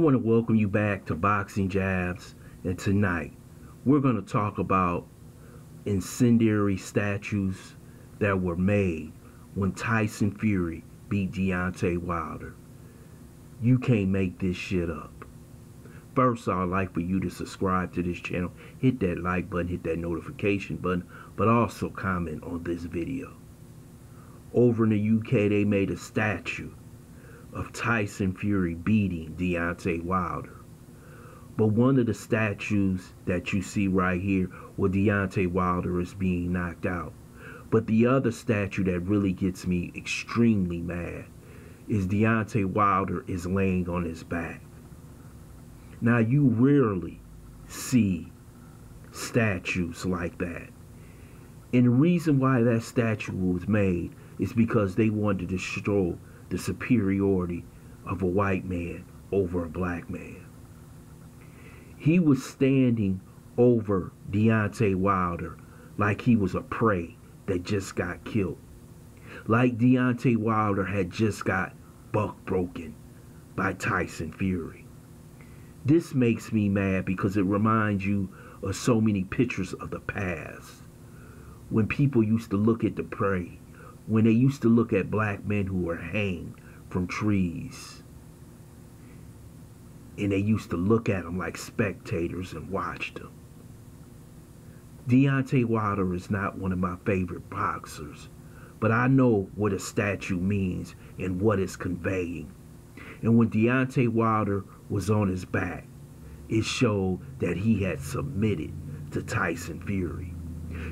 want to welcome you back to Boxing Jabs, and tonight we're going to talk about incendiary statues that were made when Tyson Fury beat Deontay Wilder. You can't make this shit up. First, I'd like for you to subscribe to this channel, hit that like button, hit that notification button, but also comment on this video. Over in the UK, they made a statue of Tyson Fury beating Deontay Wilder. But one of the statues that you see right here where Deontay Wilder is being knocked out. But the other statue that really gets me extremely mad is Deontay Wilder is laying on his back. Now you rarely see statues like that. And the reason why that statue was made is because they wanted to destroy the superiority of a white man over a black man. He was standing over Deontay Wilder like he was a prey that just got killed. Like Deontay Wilder had just got buck broken by Tyson Fury. This makes me mad because it reminds you of so many pictures of the past. When people used to look at the prey, when they used to look at black men who were hanged from trees, and they used to look at them like spectators and watch them. Deontay Wilder is not one of my favorite boxers, but I know what a statue means and what it's conveying. And when Deontay Wilder was on his back, it showed that he had submitted to Tyson Fury.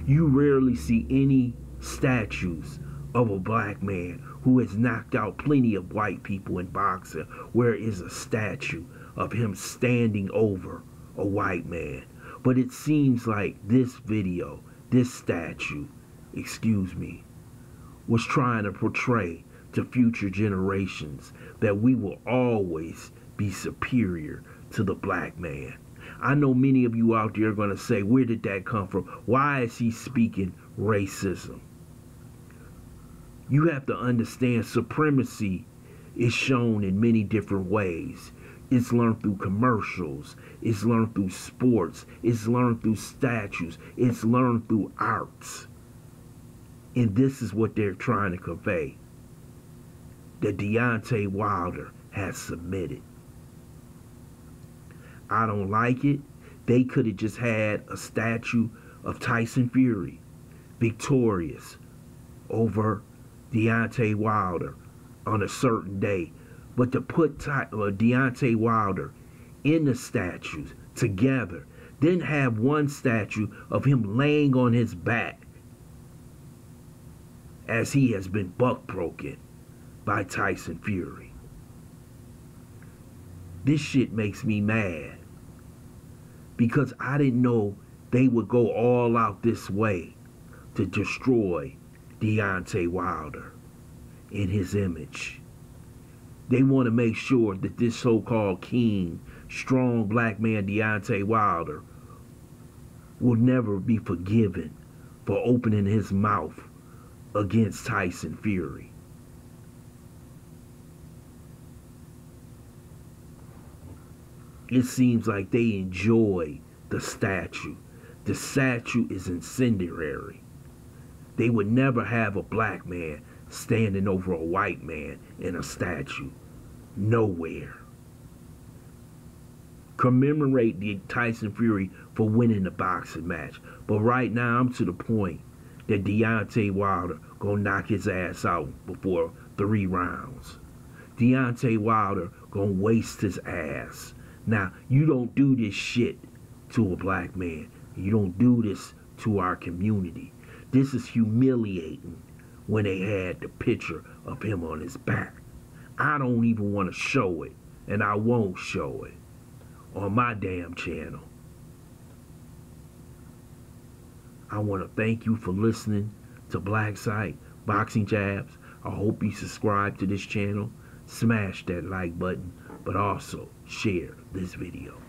You rarely see any statues of a black man who has knocked out plenty of white people in boxing where is a statue of him standing over a white man. But it seems like this video, this statue, excuse me, was trying to portray to future generations that we will always be superior to the black man. I know many of you out there are going to say, where did that come from? Why is he speaking racism? You have to understand supremacy is shown in many different ways. It's learned through commercials. It's learned through sports. It's learned through statues. It's learned through arts. And this is what they're trying to convey. That Deontay Wilder has submitted. I don't like it. They could have just had a statue of Tyson Fury victorious over Deontay Wilder on a certain day, but to put Deontay Wilder in the statues together, then have one statue of him laying on his back as he has been buck broken by Tyson Fury. This shit makes me mad because I didn't know they would go all out this way to destroy Deontay Wilder in his image. They want to make sure that this so-called king, strong black man Deontay Wilder will never be forgiven for opening his mouth against Tyson Fury. It seems like they enjoy the statue. The statue is incendiary. They would never have a black man standing over a white man in a statue. Nowhere. Commemorate the Tyson Fury for winning the boxing match. But right now I'm to the point that Deontay Wilder gonna knock his ass out before 3 rounds. Deontay Wilder gonna waste his ass. Now you don't do this shit to a black man. You don't do this to our community. This is humiliating when they had the picture of him on his back. I don't even want to show it, and I won't show it on my damn channel. I want to thank you for listening to Blacksite Boxing Jabs. I hope you subscribe to this channel. Smash that like button, but also share this video.